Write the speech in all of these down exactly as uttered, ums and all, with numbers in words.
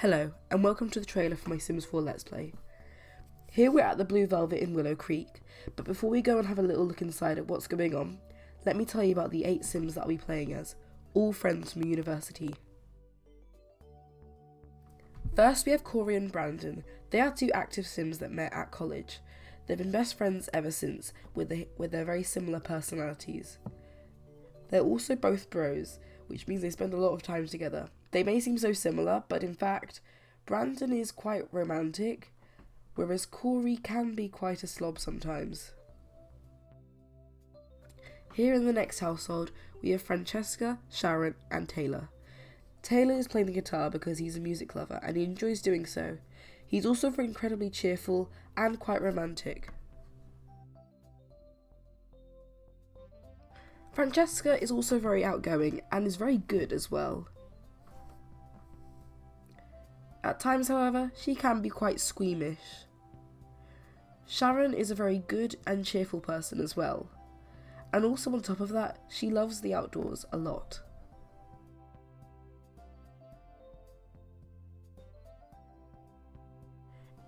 Hello, and welcome to the trailer for my Sims four Let's Play. Here we're at the Blue Velvet in Willow Creek, but before we go and have a little look inside at what's going on, let me tell you about the eight Sims that I'll be playing as, all friends from university. First we have Corey and Brandon. They are two active Sims that met at college. They've been best friends ever since, with, the, with their very similar personalities. They're also both bros, which means they spend a lot of time together. They may seem so similar, but in fact, Brandon is quite romantic, whereas Corey can be quite a slob sometimes. Here in the next household, we have Francesca, Sharon, and Taylor. Taylor is playing the guitar because he's a music lover and he enjoys doing so. He's also incredibly cheerful and quite romantic. Francesca is also very outgoing and is very good as well. At times, however, she can be quite squeamish. Sharon is a very good and cheerful person as well. And also on top of that, she loves the outdoors a lot.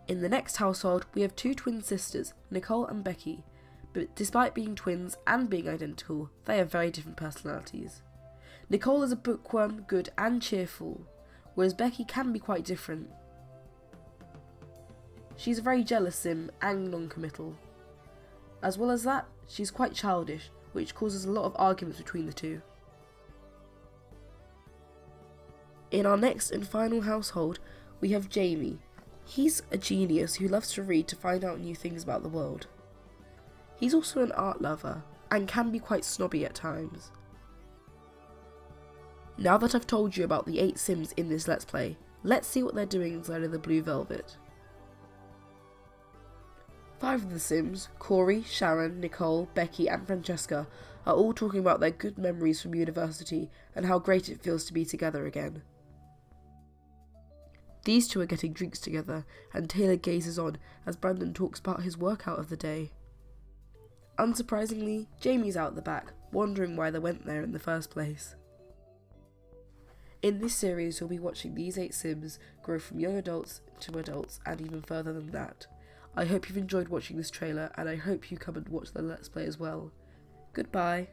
In the next household, we have two twin sisters, Nicole and Becky. But despite being twins and being identical, they have very different personalities. Nicole is a bookworm, good and cheerful, whereas Becky can be quite different. She's a very jealous Sim and non-committal. As well as that, she's quite childish, which causes a lot of arguments between the two. In our next and final household, we have Jamie. He's a genius who loves to read to find out new things about the world. He's also an art lover, and can be quite snobby at times. Now that I've told you about the eight Sims in this Let's Play, let's see what they're doing inside of the Blue Velvet. Five of the Sims, Corey, Sharon, Nicole, Becky and Francesca, are all talking about their good memories from university and how great it feels to be together again. These two are getting drinks together, and Taylor gazes on as Brandon talks about his workout of the day. Unsurprisingly, Jamie's out the back, wondering why they went there in the first place. In this series, you'll be watching these eight Sims grow from young adults to adults and even further than that. I hope you've enjoyed watching this trailer, and I hope you come and watch the Let's Play as well. Goodbye.